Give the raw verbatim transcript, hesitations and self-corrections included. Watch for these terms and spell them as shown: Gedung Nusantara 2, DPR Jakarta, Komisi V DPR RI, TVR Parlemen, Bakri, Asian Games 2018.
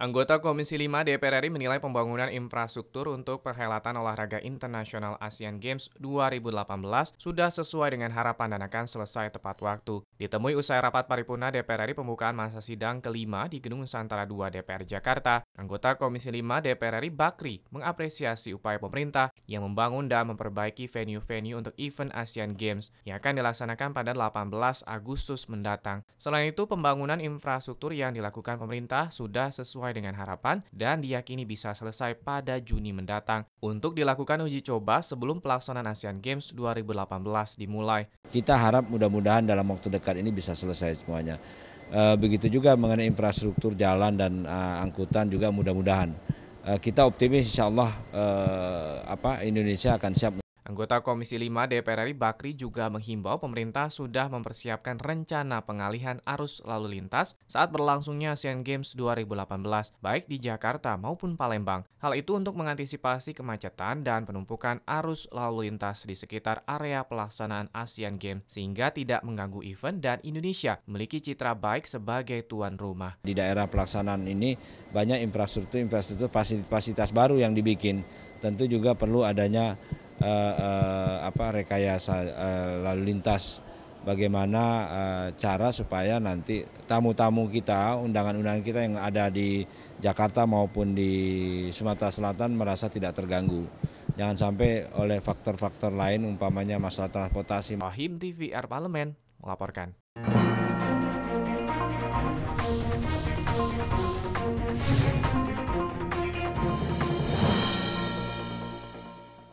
Anggota Komisi lima D P R R I menilai pembangunan infrastruktur untuk perhelatan olahraga internasional Asian Games dua ribu delapan belas sudah sesuai dengan harapan dan akan selesai tepat waktu. Ditemui usai rapat paripurna D P R R I pembukaan masa sidang kelima di Gedung Nusantara dua D P R Jakarta, anggota Komisi lima D P R R I Bakri mengapresiasi upaya pemerintah yang membangun dan memperbaiki venue-venue untuk event Asian Games yang akan dilaksanakan pada delapan belas Agustus mendatang. Selain itu, pembangunan infrastruktur yang dilakukan pemerintah sudah sesuai dengan harapan dan diyakini bisa selesai pada Juni mendatang untuk dilakukan uji coba sebelum pelaksanaan Asian Games dua ribu delapan belas dimulai. Kita harap mudah-mudahan dalam waktu dekat ini bisa selesai semuanya. E, begitu juga mengenai infrastruktur jalan dan e, angkutan juga mudah-mudahan. E, kita optimis insya Allah e, apa, Indonesia akan siap. Anggota Komisi lima D P R R I Bakri juga menghimbau pemerintah sudah mempersiapkan rencana pengalihan arus lalu lintas saat berlangsungnya Asian Games dua ribu delapan belas, baik di Jakarta maupun Palembang. Hal itu untuk mengantisipasi kemacetan dan penumpukan arus lalu lintas di sekitar area pelaksanaan Asian Games, sehingga tidak mengganggu event dan Indonesia memiliki citra baik sebagai tuan rumah. Di daerah pelaksanaan ini banyak infrastruktur-infrastruktur fasilitas baru yang dibikin, tentu juga perlu adanya Uh, uh, apa rekayasa uh, lalu lintas, bagaimana uh, cara supaya nanti tamu-tamu kita, undangan-undangan kita yang ada di Jakarta maupun di Sumatera Selatan merasa tidak terganggu. Jangan sampai oleh faktor-faktor lain umpamanya masalah transportasi. T V R Parlemen melaporkan.